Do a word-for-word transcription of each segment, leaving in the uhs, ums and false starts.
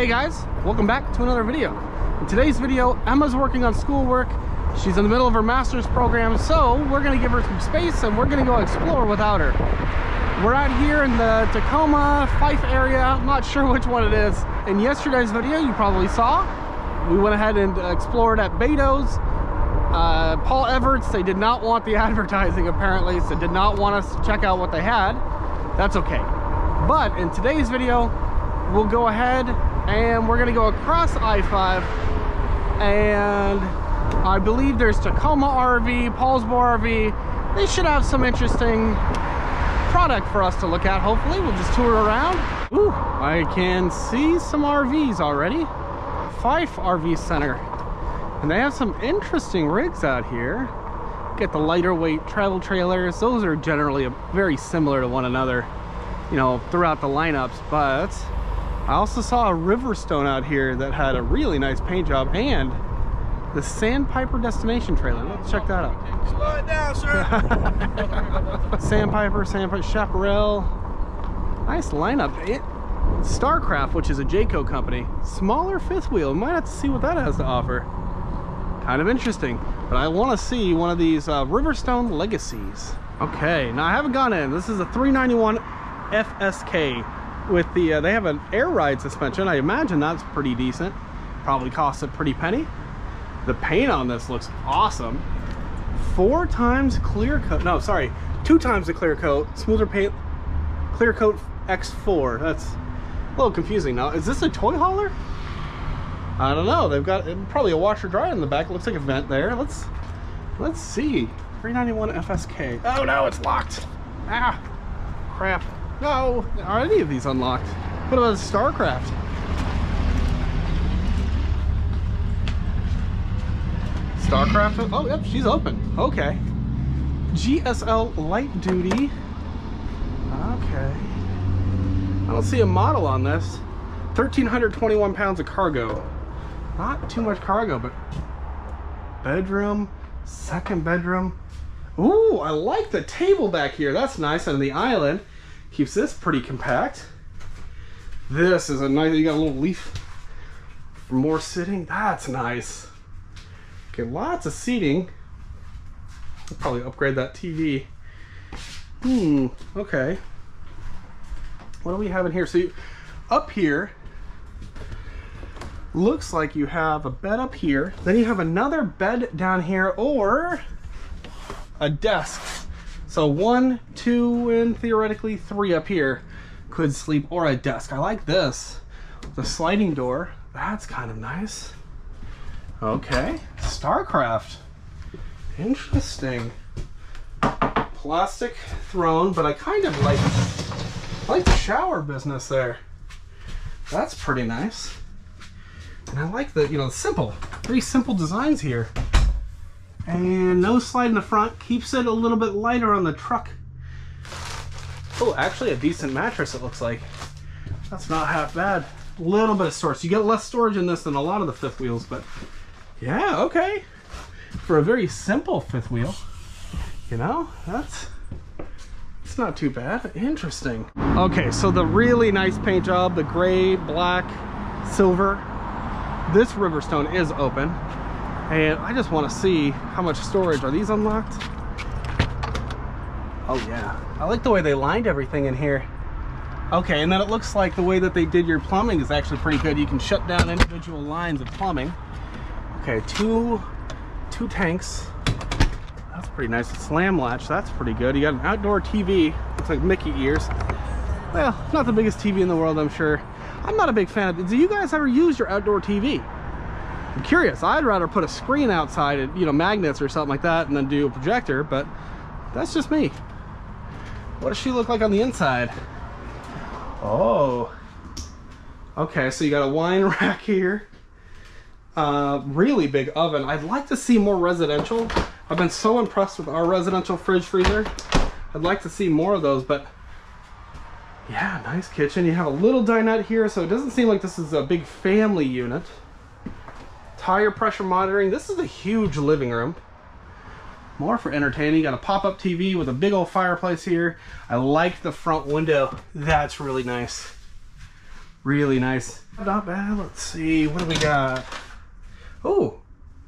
Hey guys, welcome back to another video. In today's video, Emma's working on schoolwork. She's in the middle of her master's program, so we're gonna give her some space and we're gonna go explore without her. We're out here in the Tacoma, Fife area. I'm not sure which one it is. In yesterday's video, you probably saw, we went ahead and explored at Beto's. Uh, Paul Everts, they did not want the advertising apparently, so did not want us to check out what they had. That's okay. But in today's video, we'll go ahead and we're gonna go across I five, and I believe there's Tacoma R V, Paulsboro R V. They should have some interesting product for us to look at, hopefully. We'll just tour around. Ooh, I can see some R Vs already. Fife R V Center. And they have some interesting rigs out here. Get the lighter weight travel trailers. Those are generally very similar to one another, you know, throughout the lineups, but I also saw a Riverstone out here that had a really nice paint job, and the Sandpiper destination trailer. Let's check that out. Slow it down, sir. Sandpiper, Sandpiper, Chaparral. Nice lineup. It, StarCraft, which is a Jayco company. Smaller fifth wheel. Might have to see what that has to offer. Kind of interesting, but I want to see one of these uh, Riverstone Legacies. Okay, now I haven't gone in. This is a three ninety-one F S K with the, uh, they have an air ride suspension. I imagine that's pretty decent. Probably costs a pretty penny. The paint on this looks awesome. Four times clear coat, no, sorry. Two times the clear coat, smoother paint, clear coat X four. That's a little confusing now. Is this a toy hauler? I don't know. They've got probably a washer dryer in the back. It looks like a vent there. Let's let's see. three ninety-one F S K. Oh no, it's locked. Ah, crap. No, are any of these unlocked? What about StarCraft? StarCraft? Oh, yep, she's open. Okay. G S L light duty. Okay. I don't see a model on this. one thousand three hundred twenty-one pounds of cargo. Not too much cargo, but bedroom, second bedroom. Ooh, I like the table back here. That's nice. And the island keeps this pretty compact. This is a nice, you got a little leaf for more sitting. That's nice. Okay, lots of seating. I'll probably upgrade that T V. Hmm, okay. What do we have in here? So you, up here, looks like you have a bed up here, then you have another bed down here, or a desk. So one, two, and theoretically three up here could sleep, or a desk. I like this. The sliding door, that's kind of nice. Okay, StarCraft, interesting. Plastic throne, but I kind of like, like the shower business there. That's pretty nice. And I like the, you know, simple, very simple designs here. And no slide in the front, keeps it a little bit lighter on the truck. Oh, actually a decent mattress it looks like. That's not half bad. A little bit of storage. You get less storage in this than a lot of the fifth wheels, but yeah, okay. For a very simple fifth wheel, you know, that's, it's not too bad. Interesting. Okay, so the really nice paint job, the gray, black, silver. This Riverstone is open, and I just want to see how much storage. Are these unlocked? Oh yeah, I like the way they lined everything in here. Okay, and then it looks like the way that they did your plumbing is actually pretty good. You can shut down individual lines of plumbing. Okay, two two tanks. That's pretty nice. Slam latch, that's pretty good. You got an outdoor T V. Looks like Mickey ears. Well, not the biggest T V in the world, I'm sure. I'm not a big fan of it. Do you guys ever use your outdoor T V? I'm curious. I'd rather put a screen outside, and, you know, magnets or something like that, and then do a projector, but that's just me. What does she look like on the inside? Oh, okay, so you got a wine rack here. Uh, really big oven. I'd like to see more residential. I've been so impressed with our residential fridge freezer. I'd like to see more of those, but yeah, nice kitchen. You have a little dinette here, so it doesn't seem like this is a big family unit. Tire pressure monitoring. This is a huge living room. More for entertaining. You got a pop-up T V with a big old fireplace here. I like the front window. That's really nice. Really nice. Not bad. Let's see. What do we got? Oh,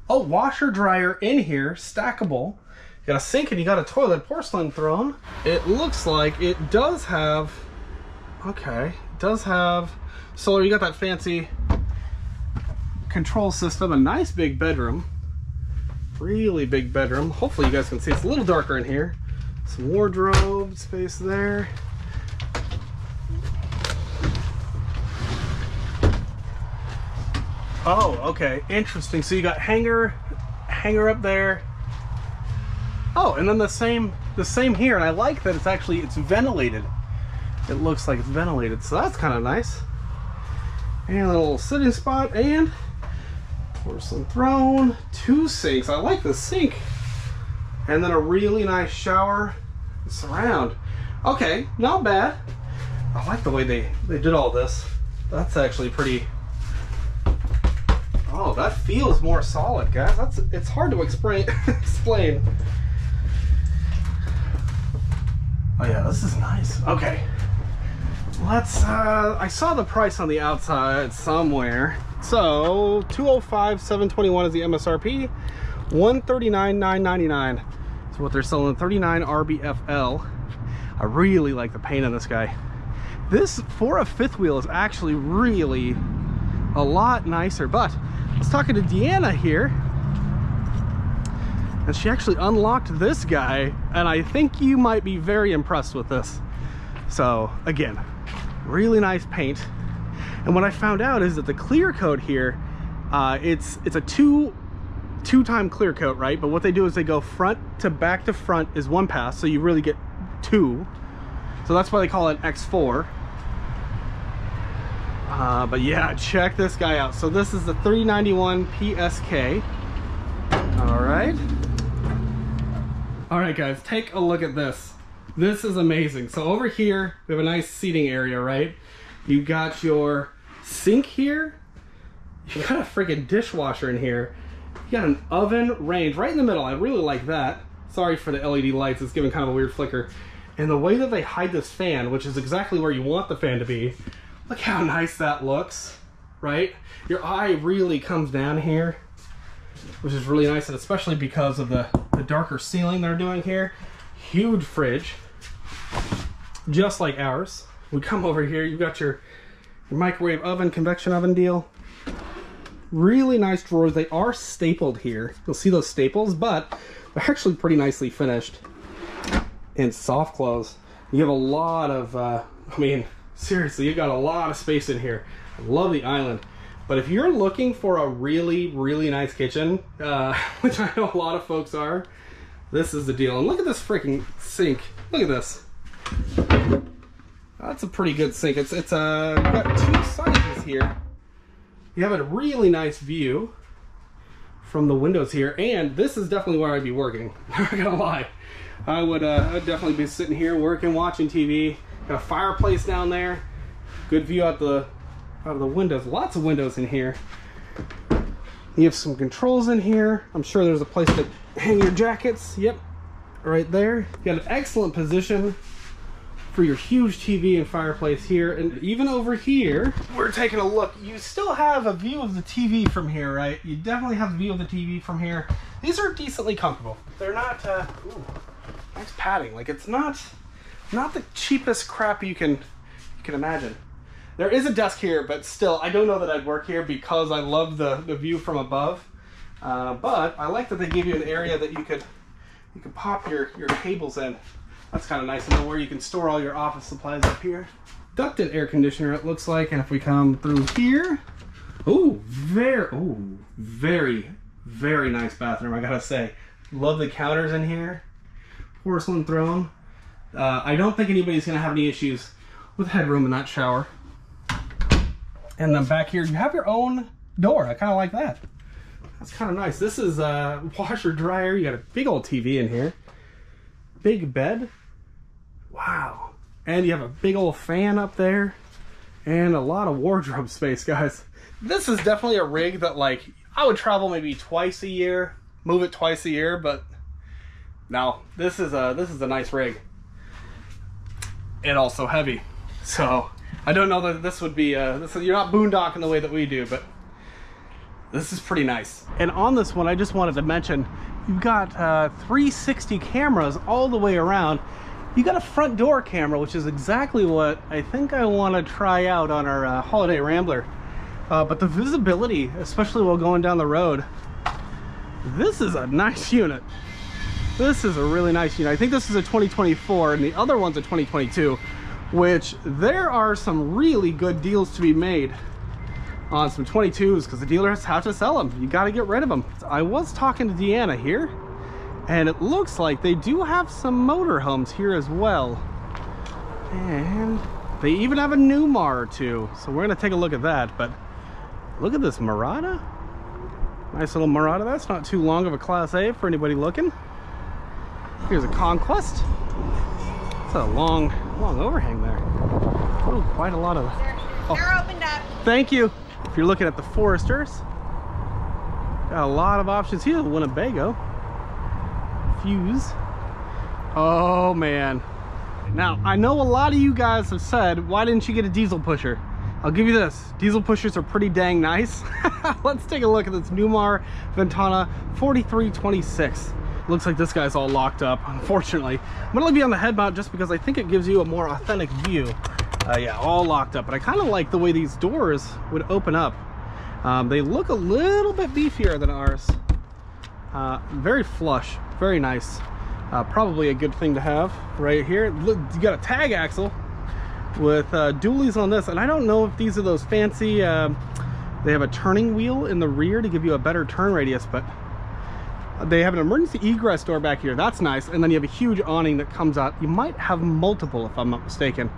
a washer dryer in here, stackable. You got a sink and you got a toilet, porcelain throne. It looks like it does have, okay, it does have solar. You got that fancy control system, a nice big bedroom, really big bedroom. Hopefully you guys can see, it's a little darker in here. Some wardrobe space there. Oh, okay, interesting. So you got hanger, hanger up there. Oh, and then the same the same here, and I like that it's actually, it's ventilated. It looks like it's ventilated, so that's kind of nice. And a little sitting spot, and porcelain throne, two sinks. I like the sink. And then a really nice shower surround. Okay, not bad. I like the way they, they did all this. That's actually pretty, oh, that feels more solid, guys. That's, it's hard to explain. explain. Oh yeah, this is nice. Okay, let's, uh, I saw the price on the outside somewhere. So two oh five seven twenty-one is the M S R P, one thirty-nine nine ninety-nine is what they're selling, thirty-nine R B F L. I really like the paint on this guy. This for a fifth wheel is actually really a lot nicer, but I was talking to Deanna here, and she actually unlocked this guy, and I think you might be very impressed with this. So again, really nice paint. And what I found out is that the clear coat here, uh, it's it's a two two-time clear coat, right? But what they do is they go front to back to front is one pass, so you really get two. So that's why they call it X four. Uh, but yeah, check this guy out. So this is the three ninety-one P S K. All right. All right, guys, take a look at this. This is amazing. So over here, we have a nice seating area, right? You got your sink here. You got a freaking dishwasher in here. You got an oven range right in the middle. I really like that. Sorry for the L E D lights. It's giving kind of a weird flicker. And the way that they hide this fan, which is exactly where you want the fan to be. Look how nice that looks, right? Your eye really comes down here, which is really nice, and especially because of the, the darker ceiling they're doing here. Huge fridge, just like ours. We come over here, you've got your, your microwave oven, convection oven deal. Really nice drawers. They are stapled here. You'll see those staples, but they're actually pretty nicely finished and soft close. You have a lot of, uh, I mean, seriously, you got a lot of space in here. I love the island. But if you're looking for a really, really nice kitchen, uh, which I know a lot of folks are, this is the deal. And look at this freaking sink. Look at this. That's a pretty good sink. It's, it's uh, you've got two sizes here. You have a really nice view from the windows here. And this is definitely where I'd be working. I'm not gonna lie. I would uh, I'd definitely be sitting here working, watching T V. Got a fireplace down there. Good view out the out of the windows. Lots of windows in here. You have some controls in here. I'm sure there's a place to hang your jackets. Yep, right there. You got an excellent position for your huge T V and fireplace here. And even over here, we're taking a look. You still have a view of the T V from here, right? You definitely have the view of the T V from here. These are decently comfortable. They're not, uh, ooh, nice padding. Like it's not, not the cheapest crap you can you can imagine. There is a desk here, but still, I don't know that I'd work here because I love the, the view from above. Uh, but I like that they give you an area that you could you could pop your, your tables in. That's kind of nice to know where you can store all your office supplies up here. Ducted air conditioner, it looks like. And if we come through here, oh, very, oh, very, very nice bathroom, I gotta say. Love the counters in here. Porcelain throne. Uh, I don't think anybody's going to have any issues with headroom in that shower. And then back here, you have your own door. I kind of like that. That's kind of nice. This is a washer dryer. You got a big old T V in here. Big bed. Wow. And you have a big old fan up there. And a lot of wardrobe space, guys. This is definitely a rig that, like, I would travel maybe twice a year. Move it twice a year, but no. This is a, this is a nice rig. And also heavy, so I don't know that this would be, uh, this, you're not boondocking the way that we do, but this is pretty nice. And on this one, I just wanted to mention, you've got uh, three sixty cameras all the way around. You got a front door camera, which is exactly what I think I want to try out on our uh, Holiday Rambler. Uh, but the visibility, especially while going down the road, this is a nice unit. This is a really nice unit. I think this is a twenty twenty-four and the other one's a twenty twenty-two, which there are some really good deals to be made on some twenty-twos because the dealers have to sell them. You got to get rid of them. I was talking to Deanna here, and it looks like they do have some motorhomes here as well. And they even have a Newmar or two. So we're going to take a look at that. But look at this Mirada. Nice little Mirada. That's not too long of a Class A for anybody looking. Here's a Conquest. It's a long, long overhang there. Oh, quite a lot of... Oh, they're opened up. Thank you. If you're looking at the Foresters, got a lot of options here. Winnebago. Fuse. Oh man. Now I know a lot of you guys have said, why didn't you get a diesel pusher? I'll give you this, diesel pushers are pretty dang nice. Let's take a look at this Newmar Ventana forty-three twenty-six. Looks like this guy's all locked up, unfortunately. I'm gonna leave you on the head mount just because I think it gives you a more authentic view. Uh, yeah, all locked up, but I kind of like the way these doors would open up. Um, they look a little bit beefier than ours. Uh, very flush, very nice. Uh, probably a good thing to have right here. Look, you got a tag axle with uh, dualies on this, and I don't know if these are those fancy, uh, they have a turning wheel in the rear to give you a better turn radius, but they have an emergency egress door back here. That's nice. And then you have a huge awning that comes out. You might have multiple if I'm not mistaken.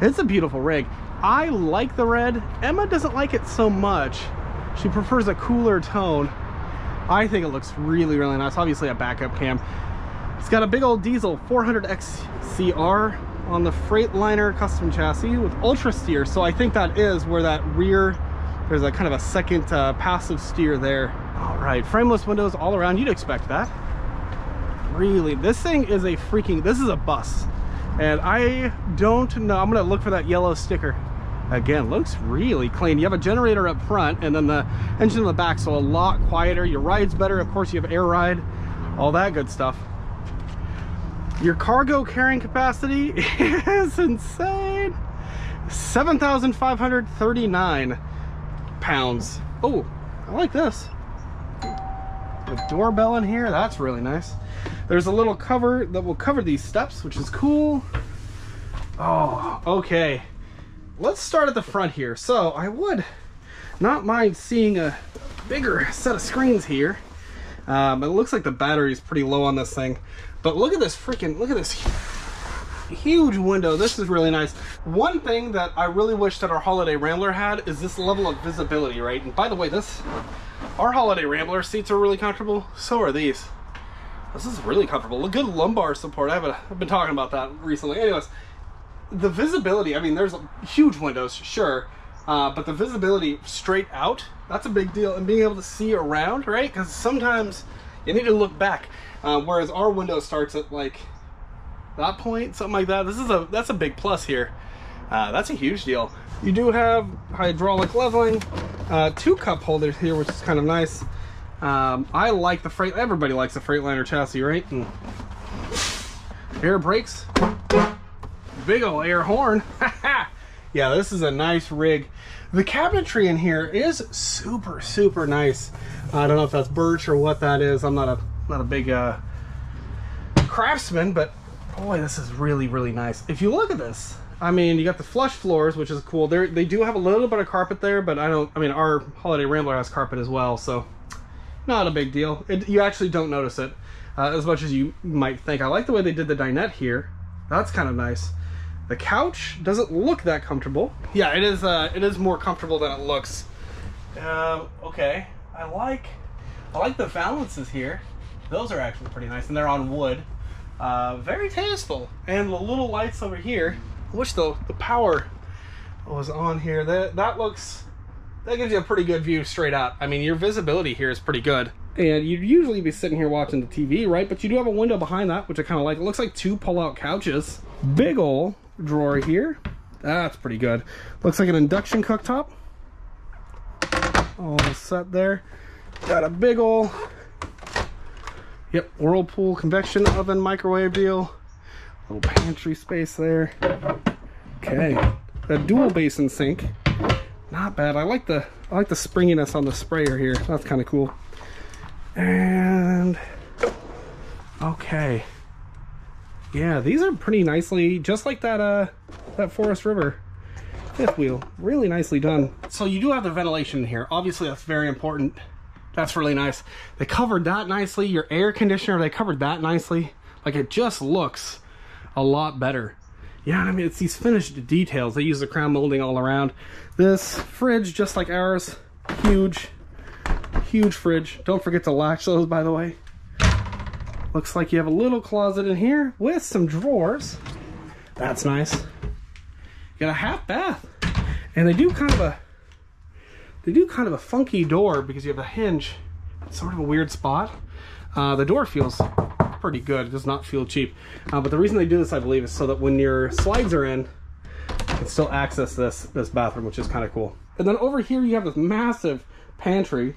It's a beautiful rig. I like the red. Emma doesn't like it so much. She prefers a cooler tone. I think it looks really, really nice. Obviously a backup cam. It's got a big old diesel four hundred X C R on the Freightliner custom chassis with ultra steer. So I think that is where that rear, there's a kind of a second uh, passive steer there. All right, frameless windows all around. You'd expect that. Really, this thing is a freaking, this is a bus. And I don't know, I'm gonna look for that yellow sticker. Again, looks really clean. You have a generator up front and then the engine in the back, so a lot quieter. Your ride's better. Of course, you have air ride, all that good stuff. Your cargo carrying capacity is insane. seven thousand five hundred thirty-nine pounds. Oh, I like this. The doorbell in here, that's really nice. There's a little cover that will cover these steps, which is cool. Oh, okay. Let's start at the front here. So I would not mind seeing a bigger set of screens here. Um, it looks like the battery is pretty low on this thing, but look at this freaking, look at this huge window. This is really nice. One thing that I really wish that our Holiday Rambler had is this level of visibility, right? And by the way, this, our Holiday Rambler seats are really comfortable. So are these. This is really comfortable. A good lumbar support. I haven't, I've been talking about that recently. Anyways. The visibility, I mean, there's huge windows, sure, uh, but the visibility straight out, that's a big deal. And being able to see around, right? Because sometimes you need to look back, uh, whereas our window starts at like that point, something like that. This is a, that's a big plus here. Uh, that's a huge deal. You do have hydraulic leveling, uh, two cup holders here, which is kind of nice. Um, I like the freight, everybody likes the Freightliner chassis, right? And air brakes. Big ol' air horn. Yeah, this is a nice rig. The cabinetry in here is super, super nice. I don't know if that's birch or what that is. I'm not a not a big uh, craftsman, but boy, this is really, really nice. If you look at this, I mean, you got the flush floors, which is cool. They they do have a little bit of carpet there, but I don't. I mean, our Holiday Rambler has carpet as well, so not a big deal. It, you actually don't notice it uh, as much as you might think. I like the way they did the dinette here. That's kind of nice. The couch doesn't look that comfortable. Yeah, it is uh, it is more comfortable than it looks. Uh, okay, I like I like the valances here. Those are actually pretty nice, and they're on wood. Uh, very tasteful. And the little lights over here, I wish the, the power was on here. That, that looks, that gives you a pretty good view straight out. I mean, your visibility here is pretty good. And you'd usually be sitting here watching the T V, right? But you do have a window behind that, which I kind of like. It looks like two pull-out couches. Big ol' drawer here That's pretty good. Looks like an induction cooktop. All set there. Got a big ol' yep, Whirlpool convection oven microwave deal. Little pantry space there. Okay. A dual basin sink. Not bad. I like the I like the springiness on the sprayer here. That's kind of cool. And okay. Yeah, these are pretty nicely, just like that uh that Forest River fifth wheel. Really nicely done. So you do have the ventilation here. Obviously, that's very important. That's really nice. They covered that nicely. Your air conditioner, they covered that nicely. Like, it just looks a lot better. Yeah, I mean, it's these finished details. They use the crown molding all around. This fridge, just like ours, huge, huge fridge. Don't forget to latch those, by the way. Looks like you have a little closet in here with some drawers. That's nice. You got a half bath. And they do kind of a, they do kind of a funky door because you have a hinge. It's sort of a weird spot. Uh, the door feels pretty good. It does not feel cheap. Uh, but the reason they do this, I believe, is so that when your slides are in, you can still access this, this bathroom, which is kind of cool. And then over here, you have this massive pantry.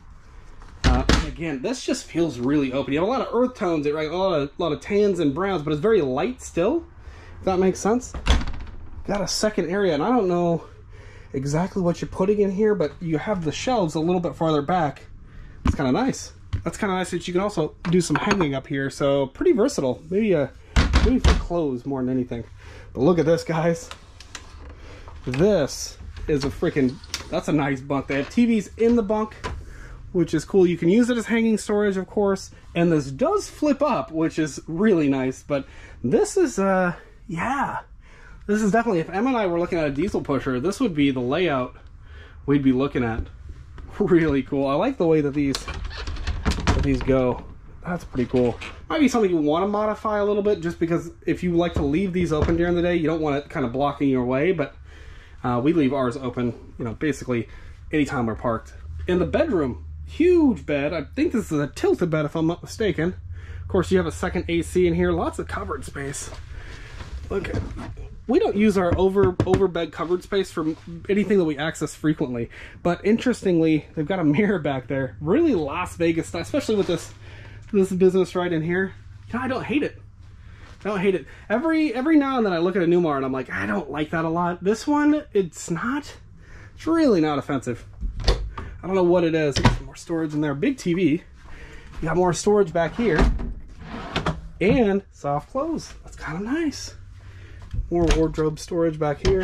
Uh, and again, this just feels really open. You have a lot of earth tones, right? A lot of, a lot of tans and browns, but it's very light still, if that makes sense. Got a second area, and I don't know exactly what you're putting in here, but you have the shelves a little bit farther back. It's kind of nice. That's kind of nice that you can also do some hanging up here, so pretty versatile. Maybe, uh, maybe for clothes more than anything. But look at this, guys. This is a freaking, that's a nice bunk. They have T Vs in the bunk, which is cool. You can use it as hanging storage, of course, and this does flip up, which is really nice. But this is, uh, yeah, this is definitely, if Emma and I were looking at a diesel pusher, this would be the layout we'd be looking at. Really cool. I like the way that these, that these go. That's pretty cool. Might be something you want to modify a little bit, just because if you like to leave these open during the day, you don't want it kind of blocking your way, but uh, we leave ours open, you know, basically anytime we're parked. In the bedroom, huge bed. I think this is a tilted bed if I'm not mistaken. Of course, you have a second A C in here. Lots of cupboard space. Look, we don't use our over over bed cupboard space for anything that we access frequently, but interestingly, they've got a mirror back there. Really Las Vegas style, especially with this this business right in here. You know, I don't hate it. I don't hate it. Every every now and then I look at a Newmar and I'm like, I don't like that a lot. This one, it's not. It's really not offensive. I don't know what it is. There's more storage in there. Big T V. You got more storage back here. And soft clothes. That's kind of nice. More wardrobe storage back here.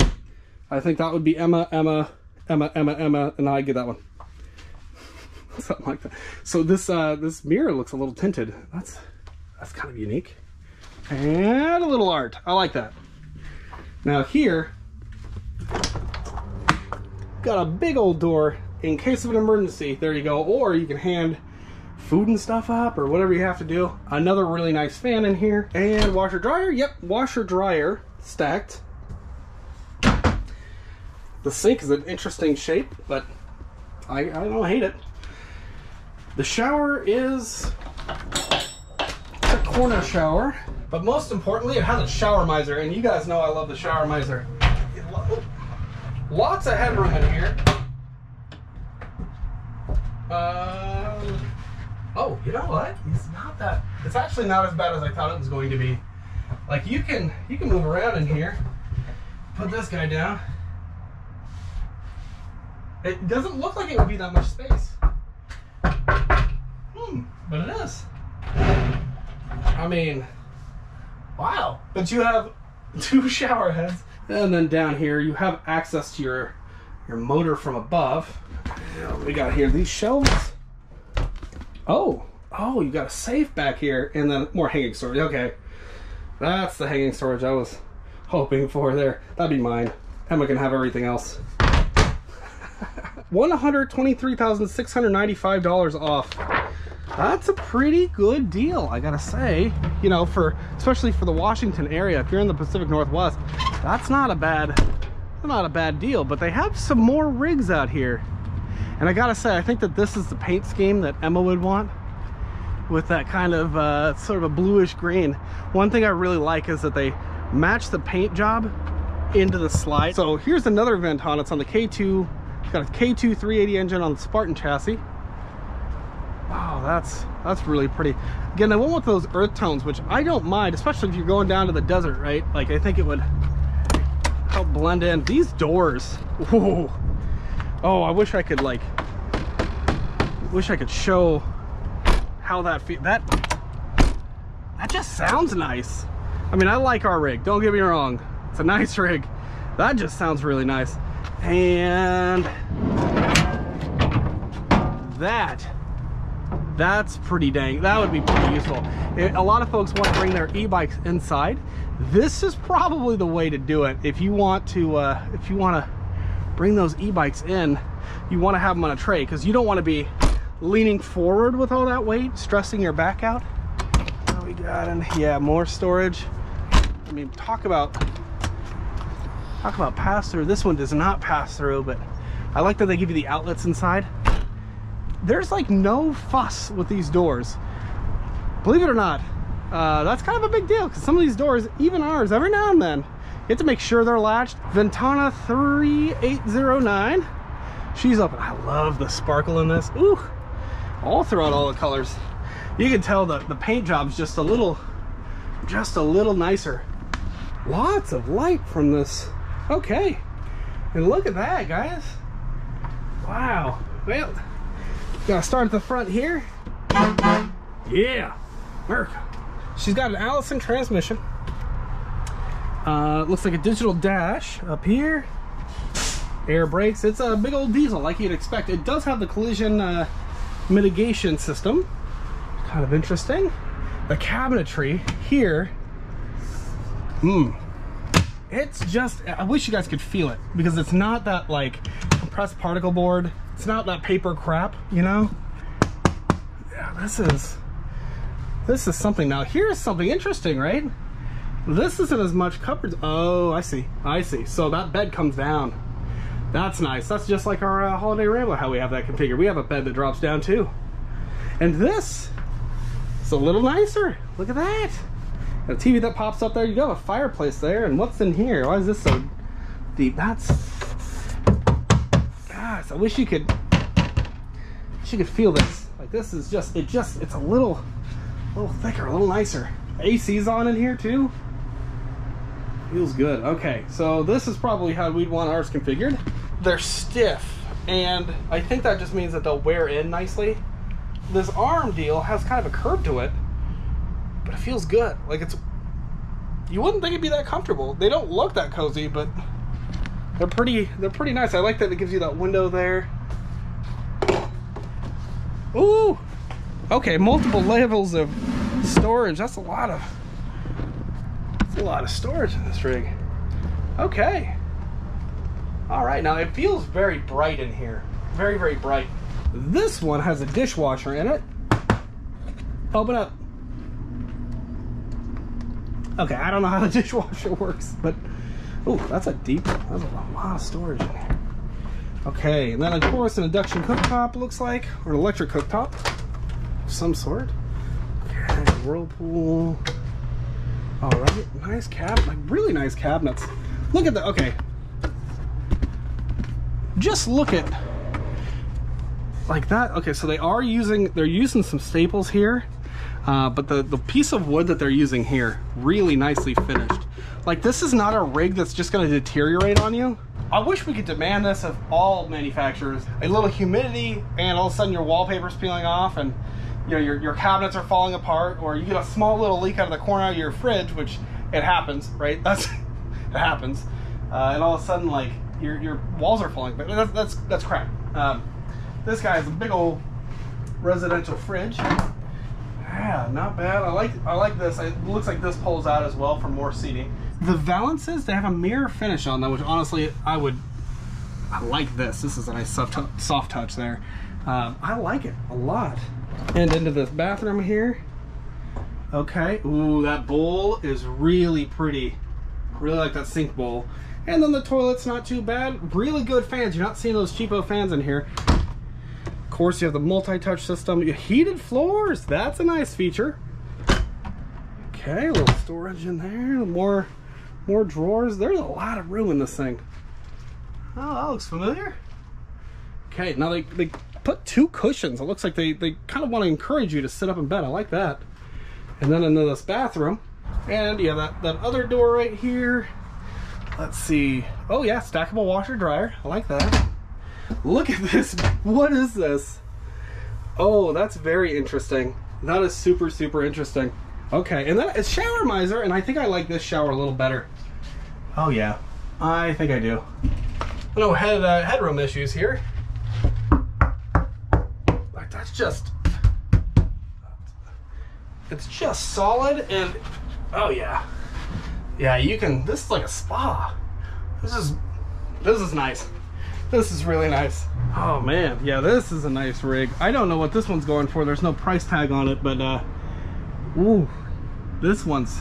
I think that would be Emma, Emma, Emma, Emma, Emma, and I get that one. Something like that. So this uh, this mirror looks a little tinted. That's that's kind of unique. And a little art. I like that. Now here, got a big old door. In case of an emergency, there you go. Or you can hand food and stuff up or whatever you have to do. Another really nice fan in here. And washer dryer. Yep, washer dryer stacked. The sink is an interesting shape, but I, I don't hate it. The shower is a corner shower, but most importantly, it has a shower miser. And you guys know I love the shower miser. Lots of headroom in here. Um, oh, you know what? It's not that, it's actually not as bad as I thought it was going to be. Like, you can, you can move around in here. Put this guy down. It doesn't look like it would be that much space. Hmm, but it is. I mean, wow. But you have two shower heads. And then down here, you have access to your, your motor from above. We got here these shelves. Oh, oh, you got a safe back here, and then more hanging storage. Okay, that's the hanging storage I was hoping for there. That'd be mine. Emma can have everything else. one hundred twenty-three thousand six hundred ninety-five dollars off. That's a pretty good deal, I gotta say. You know, for especially for the Washington area, if you're in the Pacific Northwest, that's not a bad, not a bad deal. But they have some more rigs out here. And I gotta say, I think that this is the paint scheme that Emma would want, with that kind of uh, sort of a bluish green. One thing I really like is that they match the paint job into the slide. So here's another Venton. It's on the K two. It's got a K two three eighty engine on the Spartan chassis. Wow, that's that's really pretty. Again, I went with those earth tones, which I don't mind, especially if you're going down to the desert, right? Like, I think it would help blend in. These doors, whoa. Oh, I wish I could like, wish I could show how that feels. That, that just sounds nice. I mean, I like our rig, don't get me wrong. It's a nice rig. That just sounds really nice. And that, that's pretty dang, that would be pretty useful. It, a lot of folks want to bring their e-bikes inside. This is probably the way to do it. If you want to, uh, if you want to bring those e-bikes in, you want to have them on a tray, because you don't want to be leaning forward with all that weight, stressing your back out. What we got in, yeah, more storage. I mean, talk about, talk about pass through. This one does not pass through, but I like that they give you the outlets inside. There's like no fuss with these doors, believe it or not. Uh, that's kind of a big deal, because some of these doors, even ours, every now and then, you have to make sure they're latched. Ventana three eight zero nine, she's up. I love the sparkle in this. Ooh, all throughout all the colors. You can tell that the paint job's just a little, just a little nicer. Lots of light from this. Okay, and look at that, guys. Wow. Well, gotta start at the front here. Yeah, America. She's got an Allison transmission. Uh, looks like a digital dash up here. Air brakes. It's a big old diesel, like you'd expect. It does have the collision uh, mitigation system. Kind of interesting. The cabinetry here. Hmm. It's just, I wish you guys could feel it, because it's not that like compressed particle board. It's not that paper crap, you know? Yeah, this is, this is something. Now, here's something interesting, right? This isn't as much coverage. Oh, I see, I see. So that bed comes down. That's nice. That's just like our uh, Holiday Rambler, how we have that configured. We have a bed that drops down too. And this is a little nicer. Look at that. A T V that pops up there. You got a fireplace there. And what's in here? Why is this so deep? That's, I wish you could, wish you could feel this. Like, this is just, it just, it's a little, little thicker, a little nicer. A C's on in here too. Feels good. Okay, so this is probably how we'd want ours configured. They're stiff, and I think that just means that they'll wear in nicely. This arm deal has kind of a curve to it, but it feels good. Like, it's, you wouldn't think it'd be that comfortable. They don't look that cozy, but they're pretty, they're pretty nice. I like that it gives you that window there. Ooh, okay, multiple levels of storage. That's a lot of, that's a lot of storage in this rig. Okay. All right, now it feels very bright in here. Very, very bright. This one has a dishwasher in it. Open up. Okay, I don't know how the dishwasher works, but oh, that's a deep, that's a lot of storage in here. Okay, and then of course an induction cooktop, looks like, or an electric cooktop of some sort. Okay, whirlpool. All right, nice cabinet, like really nice cabinets. Look at the, okay. Just look at, like that. Okay, so they are using, they're using some staples here, uh, but the, the piece of wood that they're using here, really nicely finished. Like, this is not a rig that's just gonna deteriorate on you. I wish we could demand this of all manufacturers. A little humidity and all of a sudden your wallpaper's peeling off, and you know, your, your cabinets are falling apart, or you get a small little leak out of the corner of your fridge, which it happens, right? That's, it happens. Uh, and all of a sudden, like, your, your walls are falling, but that's, that's, that's crap. Um, this guy is a big old residential fridge. Yeah, not bad. I like, I like this. It looks like this pulls out as well for more seating. The valances, they have a mirror finish on them, which honestly, I would, I like this. This is a nice soft, soft touch there. Um, I like it a lot. And into this bathroom here. Okay, ooh, that bowl is really pretty. Really like that sink bowl. And then the toilet's not too bad. Really good fans. You're not seeing those cheapo fans in here. Of course, you have the multi-touch system. Your heated floors, that's a nice feature. Okay, a little storage in there, more more drawers. There's a lot of room in this thing. Oh, that looks familiar. Okay, now they, they put two cushions. It looks like they, they kind of want to encourage you to sit up in bed. I like that. And then into this bathroom. And yeah, that, that other door right here. Let's see. Oh yeah, stackable washer dryer. I like that. Look at this. What is this? Oh, that's very interesting. That is super, super interesting. Okay, and then it's shower miser, and I think I like this shower a little better. Oh yeah, I think I do. No head, uh, headroom issues here. Like that's just, it's just solid and, oh yeah. Yeah, you can, this is like a spa. This is, this is nice. This is really nice. Oh man, yeah, this is a nice rig. I don't know what this one's going for. There's no price tag on it, but uh, ooh, this one's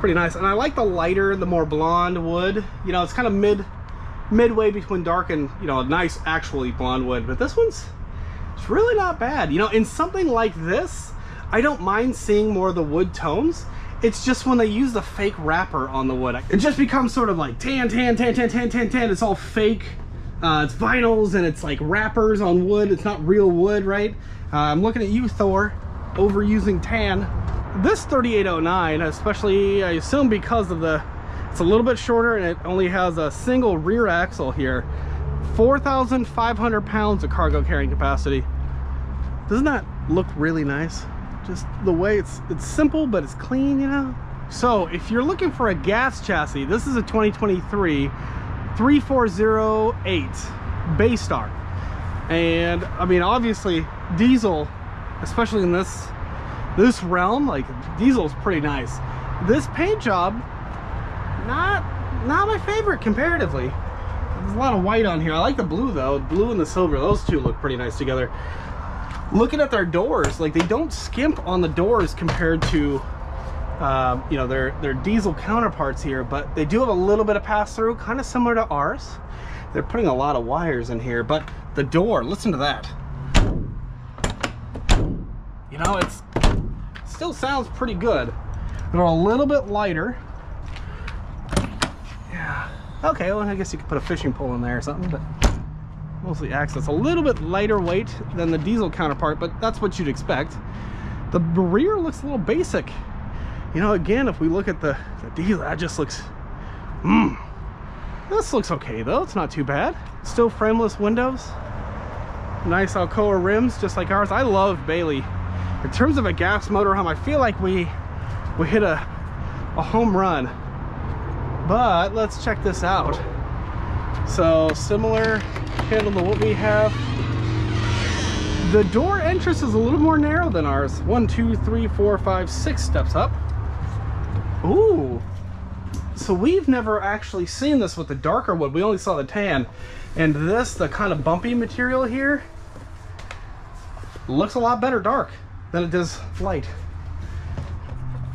pretty nice. And I like the lighter, the more blonde wood. You know, it's kind of mid, midway between dark and, you know, a nice actually blonde wood. But this one's, it's really not bad. You know, in something like this, I don't mind seeing more of the wood tones. It's just when they use the fake wrapper on the wood, it just becomes sort of like tan, tan, tan, tan, tan, tan, tan. It's all fake. Uh, it's vinyls and it's like wrappers on wood. It's not real wood, right? Uh, I'm looking at you, Thor, overusing tan. This thirty-eight oh nine, especially, I assume because of the, it's a little bit shorter and it only has a single rear axle here. four thousand five hundred pounds of cargo carrying capacity. Doesn't that look really nice? Just the way it's, it's simple, but it's clean, you know? So if you're looking for a gas chassis, this is a twenty twenty-three three four zero eight Bay Star. And I mean, obviously diesel, especially in this this realm, like diesel's pretty nice. This paint job, not not my favorite comparatively. There's a lot of white on here. I like the blue though. Blue and the silver, those two look pretty nice together. Looking at their doors, like they don't skimp on the doors compared to Um, you know, their, their diesel counterparts here, but they do have a little bit of pass-through, kind of similar to ours. They're putting a lot of wires in here, but the door, listen to that. You know, it's still sounds pretty good. They're a little bit lighter. Yeah. Okay, well, I guess you could put a fishing pole in there or something, but mostly access. A little bit lighter weight than the diesel counterpart, but that's what you'd expect. The rear looks a little basic. You know, again, if we look at the, the diesel, that just looks, mmm. This looks okay though, it's not too bad. Still frameless windows. Nice Alcoa rims, just like ours. I love Bailey. In terms of a gas motorhome, I feel like we we hit a, a home run. But let's check this out. So similar handle to what we have. The door entrance is a little more narrow than ours. One, two, three, four, five, six steps up. Ooh, so we've never actually seen this with the darker wood. We only saw the tan. And this, the kind of bumpy material here, looks a lot better dark than it does light.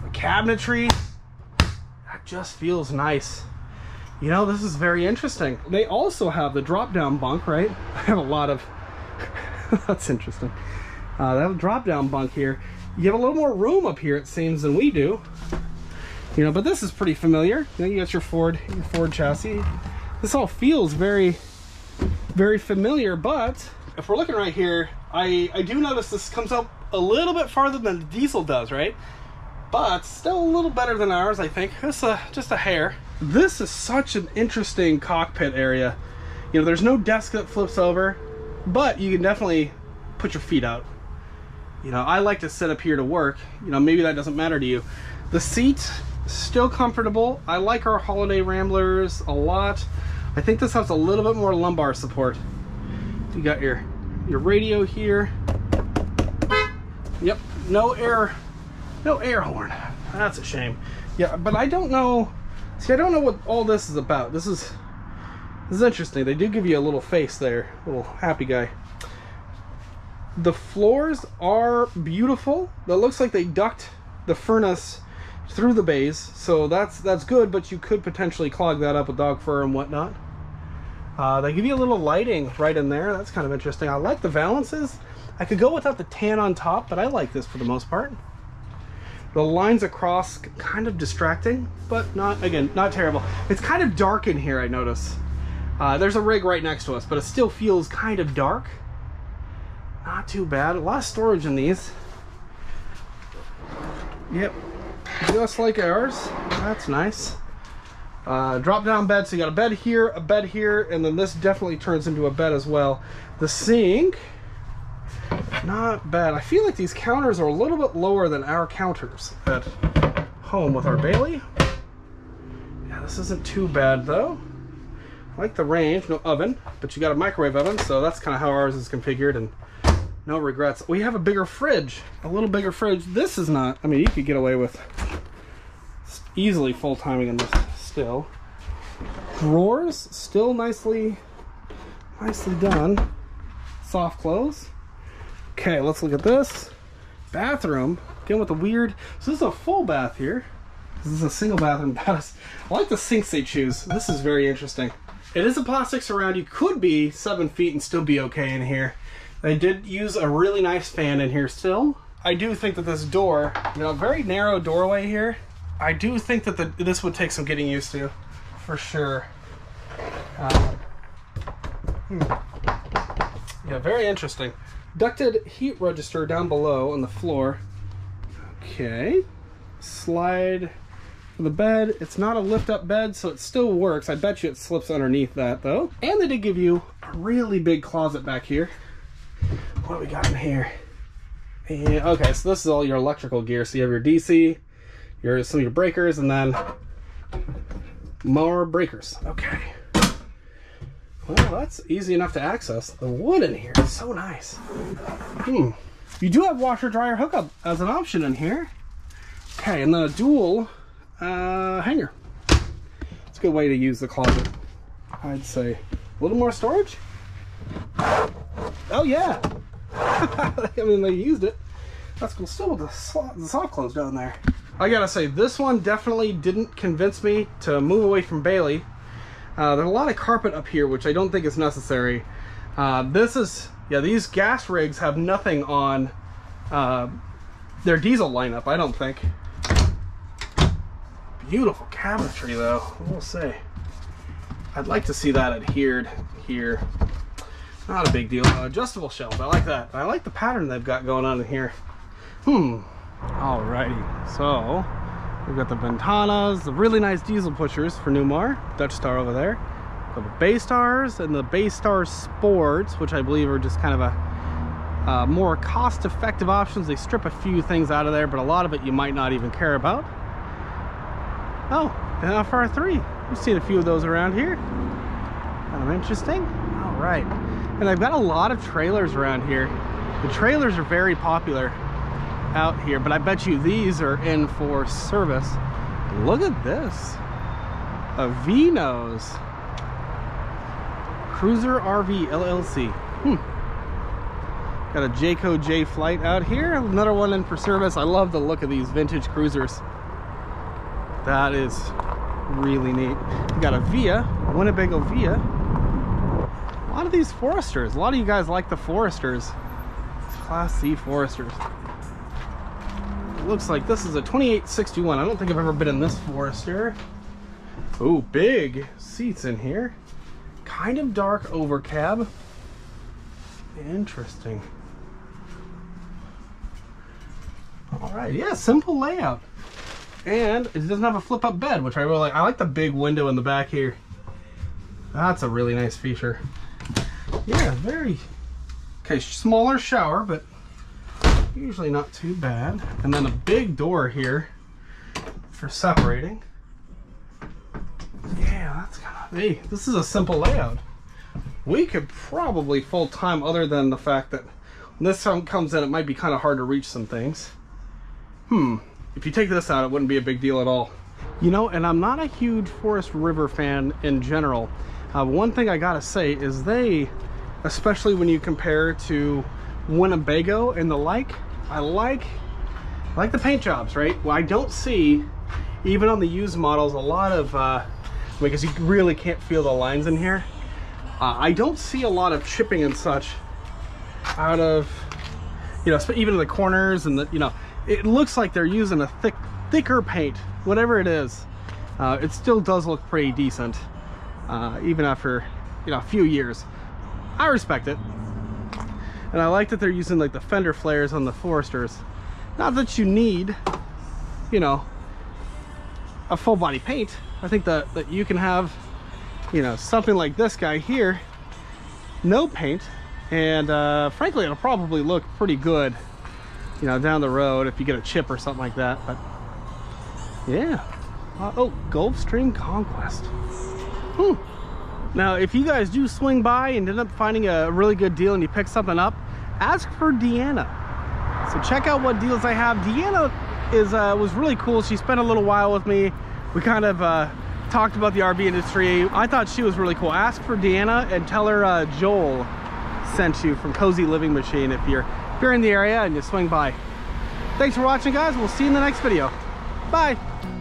The cabinetry, that just feels nice. You know, this is very interesting. They also have the drop-down bunk, right? I have a lot of, that's interesting. Uh, they have a drop-down bunk here. You have a little more room up here, it seems, than we do. You know, but this is pretty familiar. You know, you got your Ford, your Ford chassis. This all feels very, very familiar, but if we're looking right here, I, I do notice this comes up a little bit farther than the diesel does, right? But still a little better than ours, I think. It's a, just a hair. This is such an interesting cockpit area. You know, there's no desk that flips over, but you can definitely put your feet out. You know, I like to sit up here to work. You know, maybe that doesn't matter to you. The seat, still comfortable. I like our Holiday Ramblers a lot. I think this has a little bit more lumbar support. You got your your radio here. Yep, no air, no air horn. That's a shame. Yeah, but I don't know. See, I don't know what all this is about. This is this is interesting. They do give you a little face there, little happy guy. The floors are beautiful. That looks like they ducked the furnace through the bays, so that's that's good, but you could potentially clog that up with dog fur and whatnot. Uh, they give you a little lighting right in there. That's kind of interesting. I like the valances. I could go without the tan on top, but I like this for the most part. The lines across, kind of distracting, but not, again, not terrible. It's kind of dark in here, I notice. Uh, there's a rig right next to us, but it still feels kind of dark. Not too bad. A lot of storage in these. Yep, just like ours. That's nice. Uh, drop down bed, so you got a bed here, a bed here, and then this definitely turns into a bed as well. The sink, not bad. I feel like these counters are a little bit lower than our counters at home with our Bailey. Yeah, this isn't too bad though. I like the range, no oven, but you got a microwave oven, so that's kind of how ours is configured, and no regrets. We have a bigger fridge, a little bigger fridge. This is not, I mean, you could get away with easily full timing in this still. Drawers, still nicely, nicely done. Soft clothes. Okay, let's look at this. Bathroom, again with the weird, so this is a full bath here. This is a single bathroom. I like the sinks they choose. This is very interesting. It is a plastic surround. You could be seven feet and still be okay in here. They did use a really nice fan in here still. I do think that this door, you know, very narrow doorway here. I do think that the, this would take some getting used to, for sure. Uh, hmm. Yeah, very interesting. Ducted heat register down below on the floor. Okay. Slide for the bed. It's not a lift up bed, so it still works. I bet you it slips underneath that though. And they did give you a really big closet back here. What do we got in here? Yeah, okay, so this is all your electrical gear. So you have your D C, your some of your breakers, and then more breakers. Okay. Well, that's easy enough to access. The wood in here is so nice. Hmm. You do have washer dryer hookup as an option in here. Okay, and then a dual uh, hanger. It's a good way to use the closet, I'd say. A little more storage. Oh yeah. I mean, they used it. That's cool. Still the soft clothes down there. I gotta say, this one definitely didn't convince me to move away from Bailey. Uh, there's a lot of carpet up here, which I don't think is necessary. Uh, this is, yeah, these gas rigs have nothing on uh, their diesel lineup, I don't think. Beautiful cabinetry though, we'll say. I'd like to see that adhered here. Not a big deal. Uh, adjustable shelf. I like that. I like the pattern they've got going on in here. Hmm. Alrighty. So, we've got the Ventanas, the really nice diesel pushers for Newmar. Dutch Star over there. We've got the Bay Stars and the Bay Star Sports, which I believe are just kind of a uh, more cost-effective options. They strip a few things out of there, but a lot of it you might not even care about. Oh, an F R three. We've seen a few of those around here. Kind of interesting. Alright. And I've got a lot of trailers around here. The trailers are very popular out here, but I bet you these are in for service. Look at this. A Veno's Cruiser R V L L C. Hmm. Got a Jayco J Flight out here. Another one in for service. I love the look of these vintage cruisers. That is really neat. We got a Via, Winnebago Via. A lot of these Foresters, a lot of you guys like the Foresters. It's Class C Foresters. It looks like this is a twenty-eight sixty-one. I don't think I've ever been in this Forester. Oh, big seats in here. Kind of dark over cab. Interesting. All right, yeah, simple layout. And it doesn't have a flip up bed, which I really like. I like the big window in the back here. That's a really nice feature. Yeah, very okay. Smaller shower, but usually not too bad. And then a big door here for separating. Yeah, that's kind of, hey, this is a simple layout. We could probably full time, other than the fact that when this one comes in, it might be kind of hard to reach some things. Hmm. If you take this out, it wouldn't be a big deal at all. You know, and I'm not a huge Forest River fan in general. Uh, one thing I gotta say is they, especially when you compare to Winnebago and the like, I like I like the paint jobs, right? Well, I don't see, even on the used models, a lot of, uh, because you really can't feel the lines in here, uh, I don't see a lot of chipping and such out of, you know, even in the corners and the, you know, it looks like they're using a thick, thicker paint, whatever it is. Uh, it still does look pretty decent, uh, even after, you know, a few years. I respect it. And I like that they're using like the fender flares on the Foresters. Not that you need, you know, a full body paint. I think that, that you can have, you know, something like this guy here, no paint, and uh, frankly, it'll probably look pretty good, you know, down the road if you get a chip or something like that. But yeah. Uh, oh, Gulfstream Conquest. Hmm. Now, if you guys do swing by and end up finding a really good deal and you pick something up, ask for Deanna. So check out what deals I have. Deanna is uh, was really cool. She spent a little while with me. We kind of uh, talked about the R V industry. I thought she was really cool. Ask for Deanna and tell her uh, Joel sent you from Cozy Living Machine if you're, if you're in the area and you swing by. Thanks for watching, guys. We'll see you in the next video. Bye.